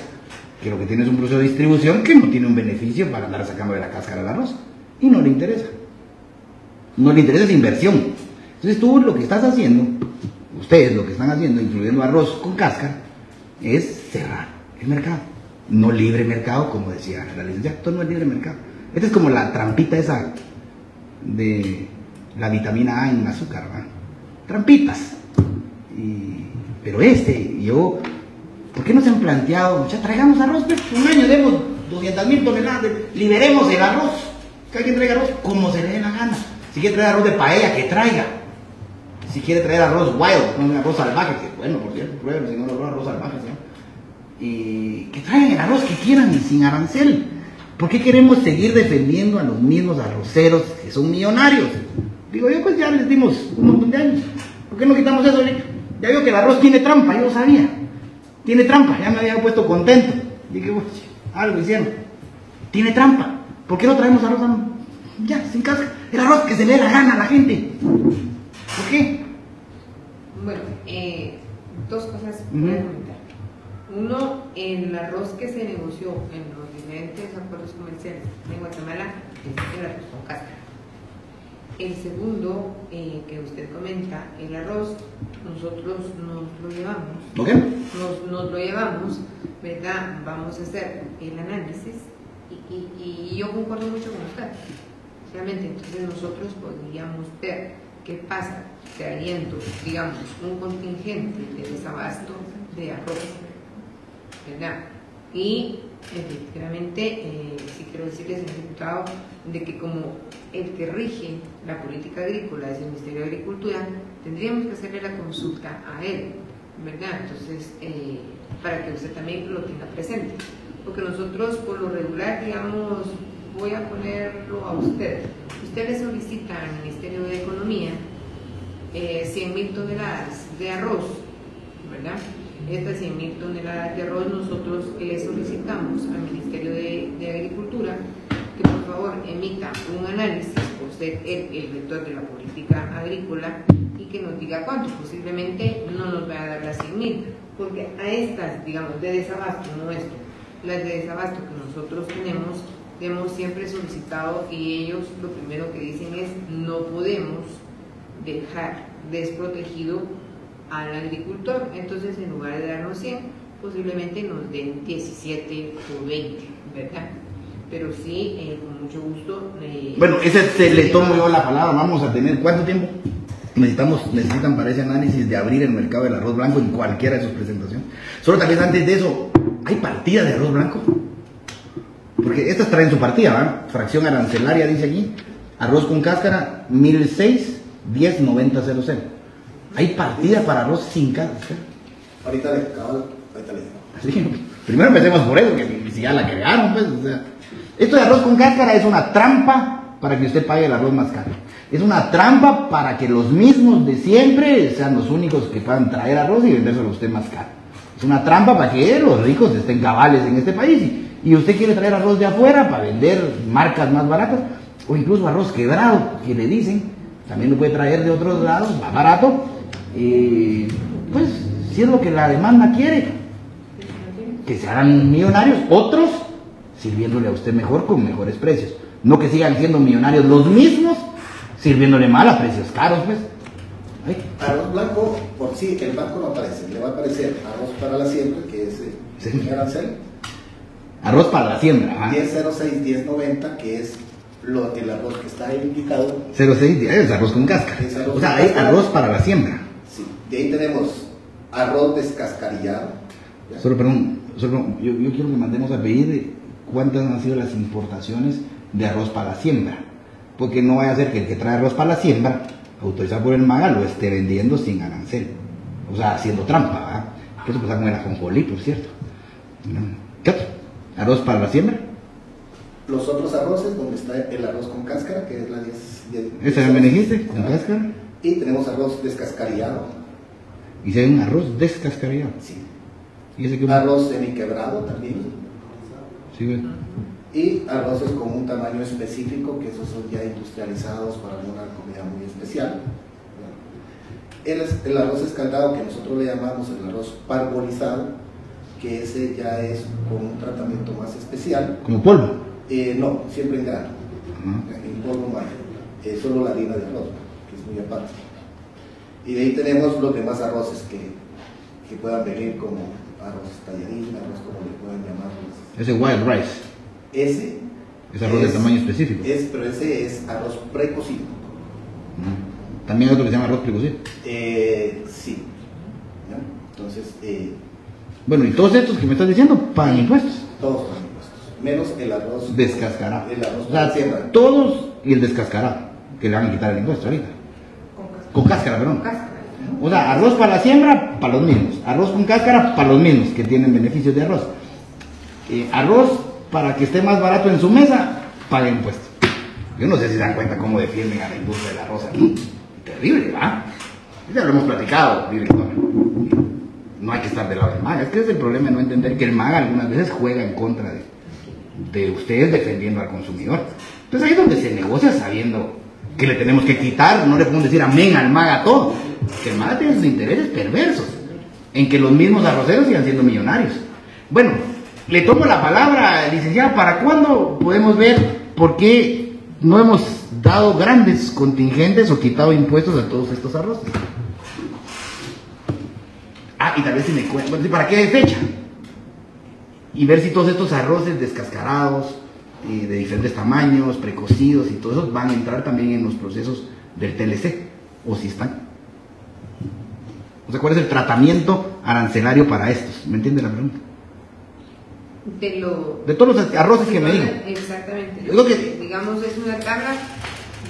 que lo que tiene es un proceso de distribución que no tiene un beneficio para andar sacando de la cáscara el arroz. Y no le interesa. No le interesa esa inversión. Entonces tú lo que estás haciendo, ustedes lo que están haciendo, incluyendo arroz con cáscara, es cerrar el mercado. No libre mercado, como decía la licenciada. Esto no es libre mercado. Esta es como la trampita esa de la vitamina A en el azúcar, ¿verdad? Trampitas. Y, pero este, yo... ¿Por qué no se han planteado? Ya traigamos arroz, pues, un año demos doscientas mil toneladas, de, liberemos el arroz. Que alguien traiga arroz como se le dé la gana. Si quiere traer arroz de paella, que traiga. Si quiere traer arroz wild, no arroz salvaje, que bueno, por cierto, prueben, si no lo arroz salvaje, ¿sí? Y que traigan el arroz que quieran y sin arancel. ¿Por qué queremos seguir defendiendo a los mismos arroceros que son millonarios? Digo yo, pues ya les dimos un montón de años. ¿Por qué no quitamos eso? Ya veo que el arroz tiene trampa, yo lo sabía. Tiene trampa, ya me había puesto contento. Dije, uy, algo hicieron. Tiene trampa. ¿Por qué no traemos arroz a... ya, sin casca? El arroz que se le dé la gana a la gente. ¿Por qué? Bueno, eh, dos cosas uh-huh. voy a comentar. Uno, el arroz que se negoció en los diferentes acuerdos comerciales de Guatemala es el arroz con cáscara. El segundo, eh, que usted comenta, el arroz, nosotros nos lo llevamos. Okay. Nos, nos lo llevamos, ¿verdad? Vamos a hacer el análisis y, y, y yo concuerdo mucho con usted. Realmente, entonces nosotros podríamos ver qué pasa trayendo, digamos, un contingente de desabasto de arroz, ¿verdad? Y efectivamente, eh, sí quiero decirles, señor diputado, de que como el que rige la política agrícola es el Ministerio de Agricultura, tendríamos que hacerle la consulta a él, ¿verdad? Entonces, eh, para que usted también lo tenga presente, porque nosotros por lo regular, digamos, voy a ponerlo a usted, usted le solicita al Ministerio de Economía eh, cien mil toneladas de arroz, ¿verdad? Estas cien mil toneladas de arroz nosotros le solicitamos al Ministerio de, de Agricultura que por favor emita un análisis por ser el, el vector de la política agrícola y que nos diga cuánto. Posiblemente no nos va a dar las cien mil, porque a estas, digamos, de desabasto nuestro, las de desabasto que nosotros tenemos, hemos siempre solicitado y ellos lo primero que dicen es no podemos dejar desprotegido al agricultor. Entonces, en lugar de darnos cien, posiblemente nos den diecisiete o veinte, ¿verdad? Pero sí, eh, con mucho gusto. Eh, bueno, ese te, le tomo yo la palabra. Vamos a tener, ¿cuánto tiempo necesitamos necesitan para ese análisis de abrir el mercado del arroz blanco en cualquiera de sus presentaciones? Solo tal vez antes de eso, ¿hay partida de arroz blanco? Porque estas traen su partida, ¿verdad? Fracción arancelaria, dice aquí, arroz con cáscara, mil seis, diez, noventa, cero cero. ¿Hay partida para arroz sin cáscara? Ahorita le acabo, ahorita le digo. Así, primero empecemos por eso, que si ya la crearon, pues, o sea. Esto de arroz con cáscara es una trampa para que usted pague el arroz más caro. Es una trampa para que los mismos de siempre sean los únicos que puedan traer arroz y vendérselo a usted más caro. Es una trampa para que los ricos estén cabales en este país. Y usted quiere traer arroz de afuera para vender marcas más baratas, o incluso arroz quebrado, que le dicen, también lo puede traer de otros lados, más barato. Eh, pues, si es lo que la demanda quiere, que se hagan millonarios otros, sirviéndole a usted mejor, con mejores precios. No que sigan siendo millonarios los mismos, sirviéndole mal a precios caros, pues. Ay. Arroz blanco, por sí, el banco no aparece, le va a aparecer arroz para la siembra, que es el sí. arancel. Arroz para la siembra, diez cero seis, diez noventa, que es lo del arroz que está ahí indicado. cero seis, diez, es arroz con cáscara. O sea, es arroz para la siembra. Sí, de ahí tenemos arroz descascarillado. ¿Ya? Solo perdón, solo, yo, yo quiero que mandemos a pedir cuántas han sido las importaciones de arroz para la siembra. Porque no vaya a ser que el que trae arroz para la siembra, autorizado por el MAGA, lo esté vendiendo sin arancel. O sea, haciendo trampa, ¿verdad? Que eso pasa con el ajonjolí, por cierto. ¿Qué otro? ¿Arroz para la siembra? Los otros arroces, donde está el arroz con cáscara, que es la diez... ¿Esa me dijiste? ¿Con cáscara? Y tenemos arroz descascarillado. ¿Y se ve un arroz descascarillado? Sí. ¿Y ese qué? Arroz semiquebrado también. Sí, bueno. Y arroces con un tamaño específico, que esos son ya industrializados para una comida muy especial. El, el arroz escaldado, que nosotros le llamamos el arroz parbolizado, que ese ya es con un tratamiento más especial. ¿Como polvo? Eh, no, siempre en grano. Uh-huh. En polvo no hay. Eh, solo la harina de arroz, que es muy aparte. Y de ahí tenemos los demás arroces que, que puedan venir, como arroz tallarín, arroz como le puedan llamar. Ese white rice. Ese es arroz es, de tamaño específico. Es, pero ese es arroz precocido. ¿También hay otro que se llama arroz precocido? Eh, sí. ¿No? Entonces, eh, bueno, y todos estos que me estás diciendo pagan impuestos. Todos pagan impuestos. Menos el arroz descascarado. El arroz, o sea, siembra. Todos y el descascarado, que le van a quitar el impuesto ahorita. Con cáscara. Con cáscara, perdón. Con cáscara. O sea, arroz para la siembra, para los mismos. Arroz con cáscara, para los mismos que tienen beneficios de arroz. Eh, arroz para que esté más barato en su mesa, pague impuestos. Yo no sé si se dan cuenta cómo defienden a la industria de la rosa aquí. Terrible, ¿va? Ya lo hemos platicado, director. No hay que estar del lado del MAGA. Es que ese es el problema, no entender que el MAGA algunas veces juega en contra de, de ustedes, defendiendo al consumidor. Entonces ahí es donde se negocia, sabiendo que le tenemos que quitar. No le podemos decir amén al MAGA todo. Que el MAGA tiene sus intereses perversos en que los mismos arroceros sigan siendo millonarios. Bueno, le tomo la palabra, licenciado. ¿Para cuándo podemos ver por qué no hemos dado grandes contingentes o quitado impuestos a todos estos arroces? Ah, y tal vez si me cuentan, ¿para qué fecha? Y ver si todos estos arroces descascarados, eh, de diferentes tamaños, precocidos y todo eso, van a entrar también en los procesos del T L C, o si están. O sea, ¿cuál es el tratamiento arancelario para estos? ¿Me entiende la pregunta? De, lo, de todos los arroces que me digan. Exactamente. Lo que, que, digamos, es una tabla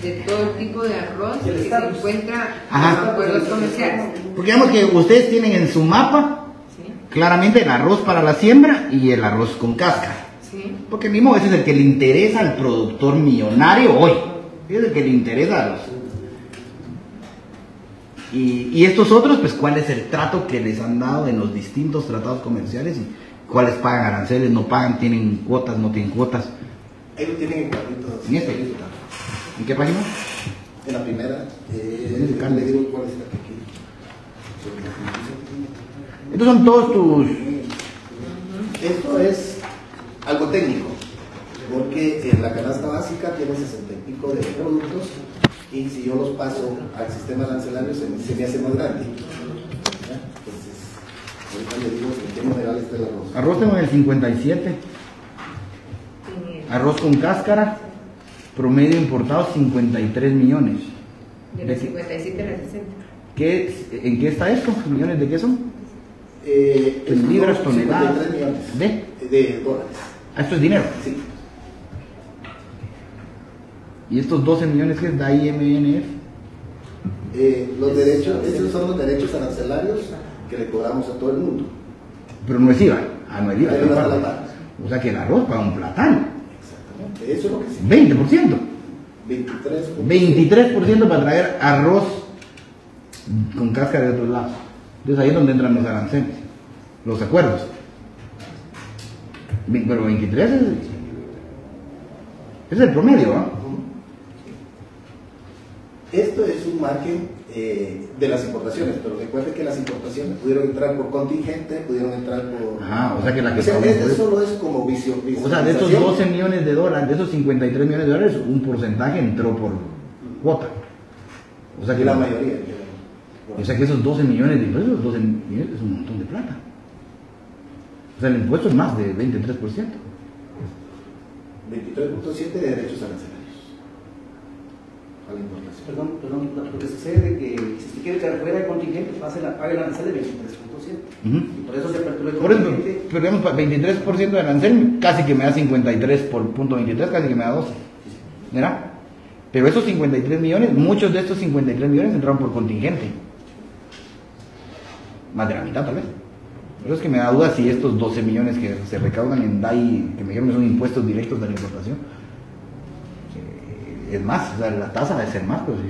de todo tipo de arroz que estamos. se encuentra Ajá. en los acuerdos comerciales. Porque digamos que ustedes tienen en su mapa sí. claramente el arroz para la siembra y el arroz con cáscara. Sí. Porque mismo ese es el que le interesa al productor millonario hoy. Es el que le interesa a los... Y, y estos otros, pues, ¿cuál es el trato que les han dado en los distintos tratados comerciales? Y, ¿cuáles pagan aranceles? ¿No pagan? ¿Tienen cuotas? ¿No tienen cuotas? Ahí lo tienen en cuadritos. ¿En este? ¿En qué página? En la primera. Eh, ¿En el le digo cuál es la que aquí? Estos son todos tus... Esto es algo técnico, porque en la canasta básica tiene sesenta y pico de productos, y si yo los paso al sistema arancelario se me, se me hace más grande. Ahorita le digo en qué numeral está el arroz. Arroz tengo en el cincuenta y siete. Arroz con cáscara, promedio importado cincuenta y tres millones. De cincuenta y siete a la sesenta. ¿Qué, ¿En qué está esto? ¿Millones de qué son? Eh, en libras, toneladas. cincuenta y tres millones de, de dólares. Ah, esto es dinero. Sí. ¿Y estos doce millones que da I M N F? Eh, los es, derechos, esos son los derechos arancelarios que le cobramos a todo el mundo. Pero no es I V A. Ah, no es I V A. Pero no es, o sea que el arroz paga un platano. Exactamente. Eso es lo que sí. veinte por ciento. veintitrés por ciento. veintitrés por ciento para traer arroz con cáscara de otros lados. Entonces ahí es donde entran los aranceles. los acuerdos. Pero veintitrés es, es el promedio, ¿no? Esto es un margen eh, de las importaciones, pero recuerden que las importaciones pudieron entrar por contingente, pudieron entrar por... Ah, o sea que la que... O sea, este solo es como visión. O sea, de estos doce millones de dólares, de esos cincuenta y tres millones de dólares, un porcentaje entró por cuota. O sea que la no, mayoría. Bueno. O sea que esos doce millones de impuestos, doce millones es un montón de plata. O sea, el impuesto es más de veintitrés por ciento. veintitrés punto siete por ciento de derechos arancelarios a la importación. Perdón, perdón, porque sucede que si usted quiere que fuera el contingente, pase la paga el arancel de veintitrés punto siete por ciento. Uh-huh. Y por eso se apertura el contingente. Por eso, perdemos veintitrés por ciento de arancel, casi que me da cincuenta y tres por punto veintitrés, casi que me da doce. ¿Verdad? Pero esos cincuenta y tres millones, muchos de estos cincuenta y tres millones entraron por contingente. Más de la mitad, tal vez. Pero es que me da duda si estos doce millones que se recaudan en D A I, que me dijeron que son impuestos directos de la importación, es más, o sea, la tasa debe ser más, pero sí.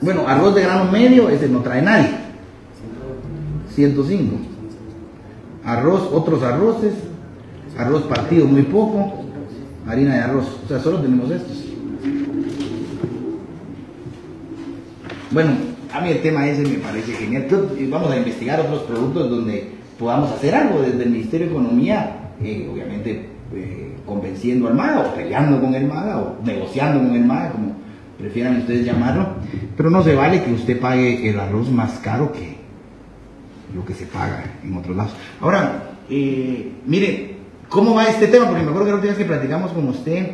Bueno, arroz de grano medio, ese no trae nadie. ciento cinco. Arroz, otros arroces. Arroz partido, muy poco. Harina de arroz, o sea, solo tenemos estos. Bueno, a mí el tema ese me parece genial. Vamos a investigar otros productos donde podamos hacer algo desde el Ministerio de Economía, eh, obviamente eh, convenciendo al MAGA o peleando con el MAGA o negociando con el MAGA, como prefieran ustedes llamarlo, pero no se vale que usted pague el arroz más caro que lo que se paga en otros lados. Ahora, eh, mire, ¿cómo va este tema? Porque me acuerdo que la última vez que platicamos con usted,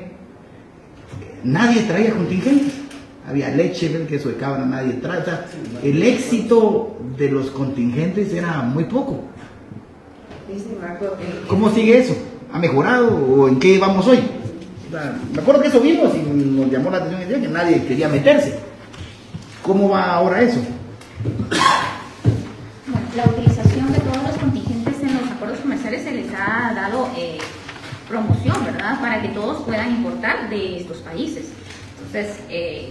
nadie traía contingentes. Había leche, el queso de cabra, nadie traía. O sea, el éxito de los contingentes era muy poco. ¿Cómo sigue eso? ¿Ha mejorado o en qué vamos hoy? Me acuerdo que eso vimos y nos llamó la atención el día que nadie quería meterse. ¿Cómo va ahora eso? La utilización de todos los contingentes en los acuerdos comerciales se les ha dado eh, promoción, ¿verdad? Para que todos puedan importar de estos países. Entonces, eh,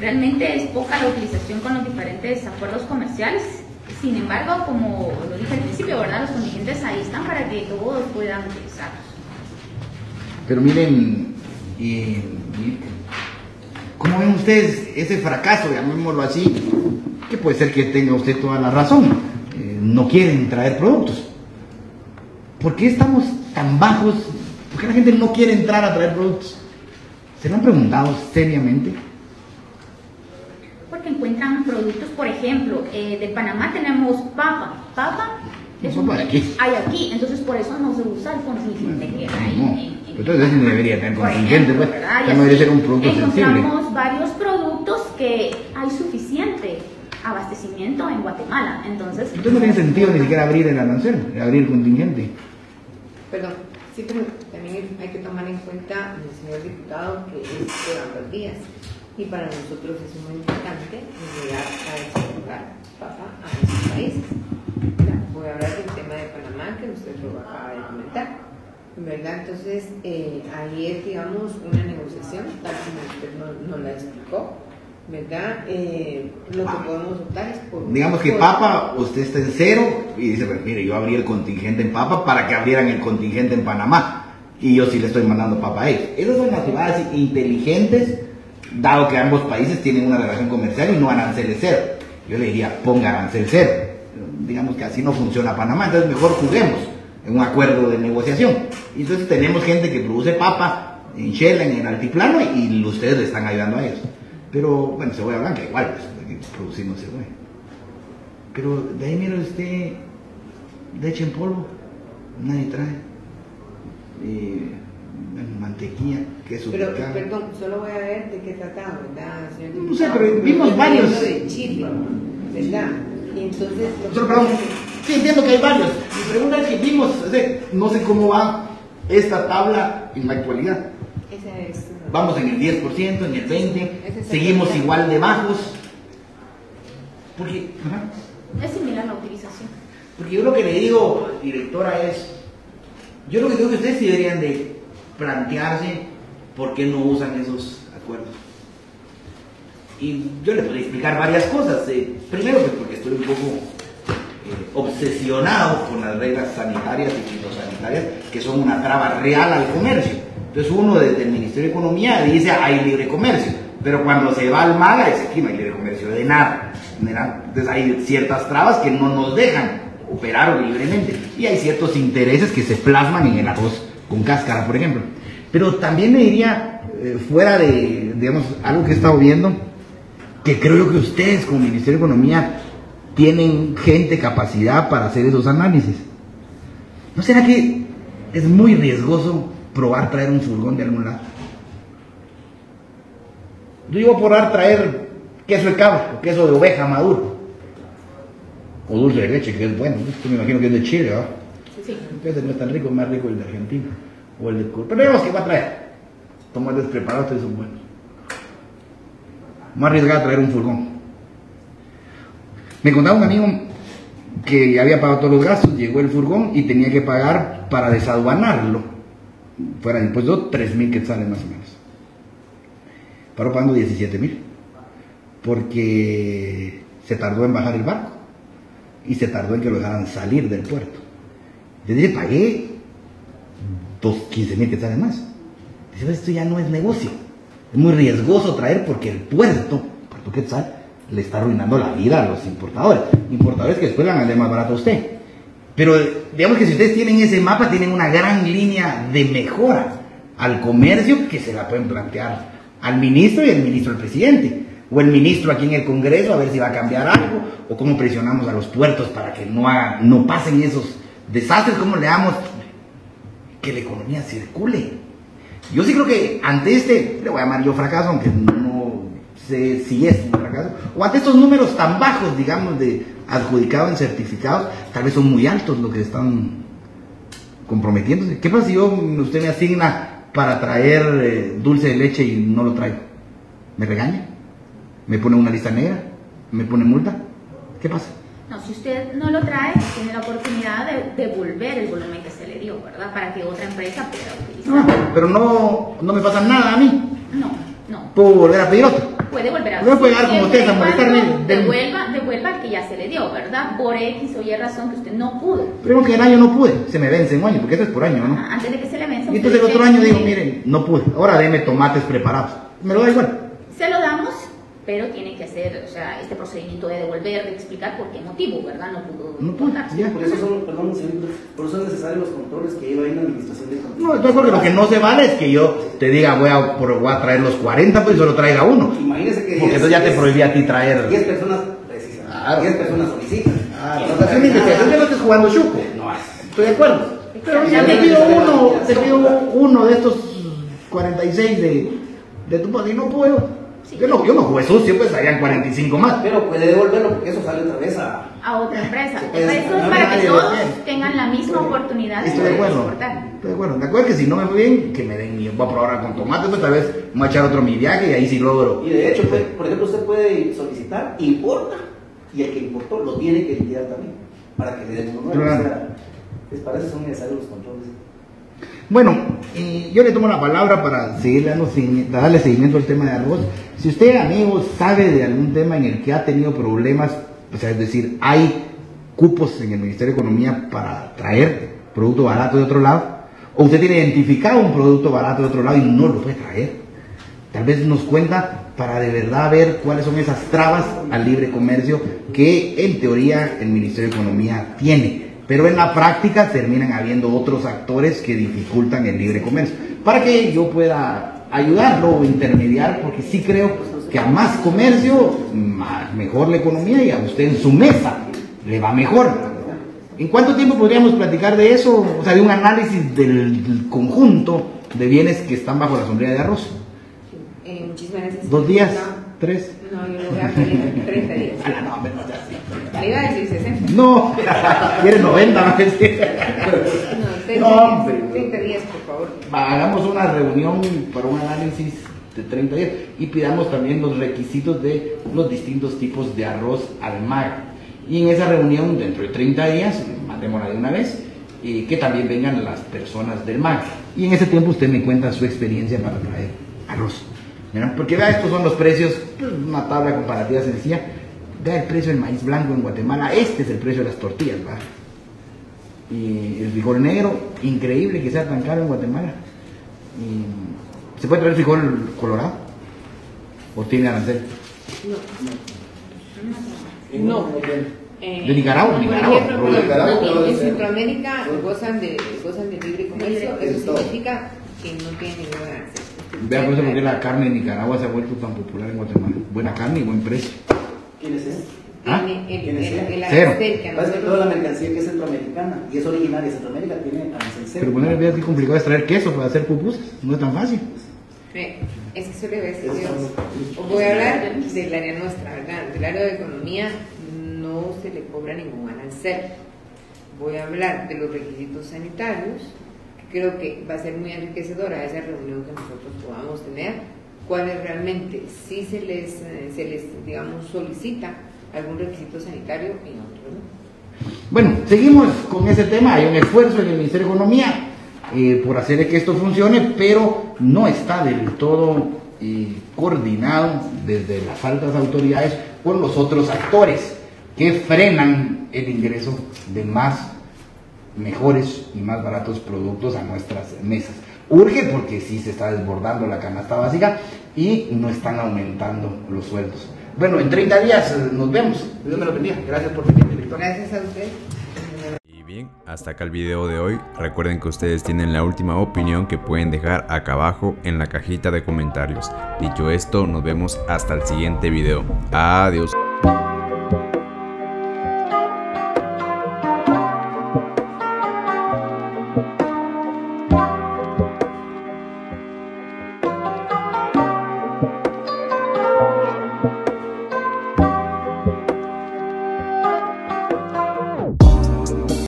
realmente es poca la utilización con los diferentes acuerdos comerciales. Sin embargo, como lo dije al principio, ¿verdad? Los contingentes ahí están para que todos puedan utilizarlos. Pero miren, eh, ¿cómo ven ustedes ese fracaso, llamémoslo así? Que puede ser que tenga usted toda la razón. Eh, no quieren traer productos. ¿Por qué estamos tan bajos? ¿Por qué la gente no quiere entrar a traer productos? ¿Se lo han preguntado seriamente? Porque encuentran productos, por ejemplo, eh, de Panamá tenemos papa. Papa es no, un... papa de aquí. Hay aquí, entonces por eso no se usa el contingente no, que hay. No. En, en... Entonces no debería tener contingente, pues. No debería ser un producto sensible. Encontramos varios productos que hay suficiente abastecimiento en Guatemala, entonces... Entonces no tiene sentido ni siquiera abrir el arancel, abrir el contingente. Perdón, sí, pero también hay que tomar en cuenta, señor diputado, que es por ambos días. Y para nosotros es muy importante llegar a desarrollar papa a esos países. Voy a hablar del tema de Panamá, que usted lo acaba de comentar, ¿verdad? Entonces, eh, ahí es, digamos, una negociación, tal como usted nos no la explicó, ¿verdad? Eh, lo que podemos optar es por... Digamos que por... papa, usted está en cero y dice, pues mire, yo abrí el contingente en papa para que abrieran el contingente en Panamá, y yo sí le estoy mandando papa a ellos. Esas son las jugadas inteligentes, dado que ambos países tienen una relación comercial y no arancel cero. Yo le diría, ponga arancel cero. Digamos que así no funciona Panamá, entonces mejor juguemos en un acuerdo de negociación. Y entonces tenemos gente que produce papa en Chile, en el altiplano, y ustedes le están ayudando a ellos. Pero bueno, cebolla blanca igual, pues, producimos cebolla. Pero de ahí mira usted, leche en polvo, nadie trae. Eh, mantequilla, queso. Pero, picado. Perdón, solo voy a ver de qué tratamos, ¿verdad, señor? No sé, pero vimos varios. De Chile, ¿verdad? Y entonces... Pero, perdón, sí, entiendo que hay varios. Mi pregunta es que vimos, o sea, no sé cómo va esta tabla en la actualidad. Esa es... Vamos en el diez por ciento, en el veinte por ciento, seguimos igual de bajos. Porque... Ajá. Es similar la utilización. Porque yo lo que le digo, directora, es... Yo lo que digo que ustedes sí deberían de plantearse por qué no usan esos acuerdos. Y yo les podría explicar varias cosas. Eh, primero, pues porque estoy un poco obsesionados con las reglas sanitarias y fitosanitarias, que son una traba real al comercio. Entonces uno desde el Ministerio de Economía dice hay libre comercio, pero cuando se va al MAGA dice aquí no hay libre comercio de nada, de nada. Entonces hay ciertas trabas que no nos dejan operar libremente y hay ciertos intereses que se plasman en el arroz con cáscara, por ejemplo. Pero también me diría, eh, fuera de, digamos, algo que he estado viendo, que creo que ustedes como Ministerio de Economía tienen gente, capacidad para hacer esos análisis. ¿No será que es muy riesgoso probar traer un furgón de algún lado? Yo digo probar traer queso de cabra, o queso de oveja maduro, o dulce de leche, que es bueno. Yo me imagino que es de Chile, ¿verdad? Sí. Entonces no es tan rico, más rico el de Argentina o el de Colombia. Pero vemos que va a traer. Tomates preparados, son buenos. Más arriesgado traer un furgón. Me contaba un amigo que había pagado todos los gastos, llegó el furgón y tenía que pagar para desaduanarlo, fuera de impuestos, tres mil quetzales más o menos. Paró pagando diecisiete mil, porque se tardó en bajar el barco y se tardó en que lo dejaran salir del puerto. Yo dije, pagué quince mil quetzales más. Dice, esto ya no es negocio. Es muy riesgoso traer porque el puerto, puerto quetzal, le está arruinando la vida a los importadores. Importadores que después van a vender más barato a usted. Pero digamos que si ustedes tienen ese mapa, tienen una gran línea de mejora al comercio que se la pueden plantear al ministro y el ministro al presidente. O el ministro aquí en el Congreso a ver si va a cambiar algo. O cómo presionamos a los puertos para que no, hagan, no pasen esos desastres. Cómo le damos que la economía circule. Yo sí creo que ante este, le voy a llamar yo fracaso, aunque no sé si es un fracaso, o ante estos números tan bajos, digamos, de adjudicados en certificados, tal vez son muy altos los que están comprometiéndose. ¿Qué pasa si yo, usted me asigna para traer eh, dulce de leche y no lo traigo? ¿Me regaña? ¿Me pone una lista negra? ¿Me pone multa? ¿Qué pasa? No, si usted no lo trae, tiene la oportunidad de devolver el volumen que se le dio, ¿verdad? Para que otra empresa pueda utilizarlo. No, pero no, no me pasa nada a mí. No, no. ¿Puedo volver a pedir otro? Puede volver a pedir otro. Puede llegar como usted a molestarme. Devuelva, devuelva el que ya se le dio, ¿verdad? Por X o Y razón que usted no pudo. Pero que el año no pude, se me vence en un año, porque esto es por año, ¿no? Ah, antes de que se le vence. Y entonces el otro año digo, miren, no pude, ahora deme tomates preparados. Me lo da igual. Se lo damos, pero tiene que hacer, o sea, este procedimiento de devolver, de explicar por qué motivo, ¿verdad? No pudo no, contarse. Yeah. Por eso son, perdón, por eso son necesarios los controles que lleva ahí la administración del control. No, entonces porque lo que no se vale es que yo te diga voy a, por, voy a traer los cuarenta, pues solo traiga uno. Imagínese que porque eso ya te prohibía a ti traer diez personas, precisas, claro. diez personas solicitan. Claro. La situación es que yo no estoy jugando chuco. No, estoy de acuerdo. Pero ya te pido uno, te pido uno de estos cuarenta y seis de, de tu padre y no puedo. Sí. Yo, no, yo no jugué sucio, pues harían cuarenta y cinco más. Pero puede devolverlo porque eso sale otra vez a, a otra empresa. Eso es para que todos tengan la misma oportunidad de exportar. Estoy de acuerdo. De acuerdo que si no me fue bien, que me den mi. Voy a probar con tomate, pues tal vez voy a echar otro mi viaje y ahí sí logro. Y de hecho, pues, por ejemplo, usted puede solicitar, importa, y el que importó lo tiene que liquidar también, para que le den un nuevo. Claro. Les parece son necesarios los controles. Bueno, eh, yo le tomo la palabra para seguir dando, darle seguimiento al tema de arroz. Si usted, amigo, sabe de algún tema en el que ha tenido problemas, o sea, es decir, hay cupos en el Ministerio de Economía para traer producto barato de otro lado, o usted tiene identificado un producto barato de otro lado y no lo puede traer, tal vez nos cuenta para de verdad ver cuáles son esas trabas al libre comercio que en teoría el Ministerio de Economía tiene. Pero en la práctica terminan habiendo otros actores que dificultan el libre comercio. Para que yo pueda ayudarlo o intermediar, porque sí creo que a más comercio, más mejor la economía y a usted en su mesa le va mejor. ¿En cuánto tiempo podríamos platicar de eso? O sea, de un análisis del conjunto de bienes que están bajo la sombrilla de arroz. Eh, muchísimas gracias. ¿Dos días? ¿Tres? No, yo lo voy a pedir treinta días. Ah, no, menos así. Le iba a decir sesenta. No, quiere noventa, más que. No, hombre. treinta días, por favor. Hagamos una reunión para un análisis de treinta días y pidamos también los requisitos de los distintos tipos de arroz al mar. Y en esa reunión, dentro de treinta días, mandémosla de una vez, y que también vengan las personas del mar. Y en ese tiempo usted me cuenta su experiencia para traer arroz. Porque vea, estos son los precios, una tabla comparativa sencilla, vea el precio del maíz blanco en Guatemala, este es el precio de las tortillas, ¿va? Y el frijol negro, increíble que sea tan caro en Guatemala. Y, ¿se puede traer frijol colorado? ¿O tiene arancel? No. No. De Nicaragua, Nicaragua. Por ejemplo, en Centroamérica gozan de, gozan de libre comercio, eso significa que no tienen ningún arancel. Vea por eso porque la carne de Nicaragua se ha vuelto tan popular en Guatemala. Buena carne y buen precio. ¿Quién es ese? ¿Ah? ¿Quién es ese? El arancel que nosotros... Toda la mercancía que es centroamericana y es originaria de Centroamérica tiene arancel cero. Pero bueno, es que complicado es traer queso para hacer pupusas, no es tan fácil. Es que eso le voy a decir, Dios. Voy a hablar del área nuestra, ¿verdad? Del área de economía no se le cobra ningún arancel. Voy a hablar de los requisitos sanitarios. Creo que va a ser muy enriquecedora esa reunión que nosotros podamos tener, cuáles realmente sí se les, se les digamos, solicita algún requisito sanitario y otros. Bueno, seguimos con ese tema. Hay un esfuerzo en el Ministerio de Economía eh, por hacer que esto funcione, pero no está del todo eh, coordinado desde las altas autoridades por los otros actores que frenan el ingreso de más mejores y más baratos productos a nuestras mesas. Urge porque sí se está desbordando la canasta básica y no están aumentando los sueldos. Bueno, en treinta días nos vemos. Dios me lo bendiga. Gracias por venir, director. Gracias a usted. Y bien, hasta acá el video de hoy. Recuerden que ustedes tienen la última opinión que pueden dejar acá abajo en la cajita de comentarios. Dicho esto, nos vemos hasta el siguiente video. Adiós.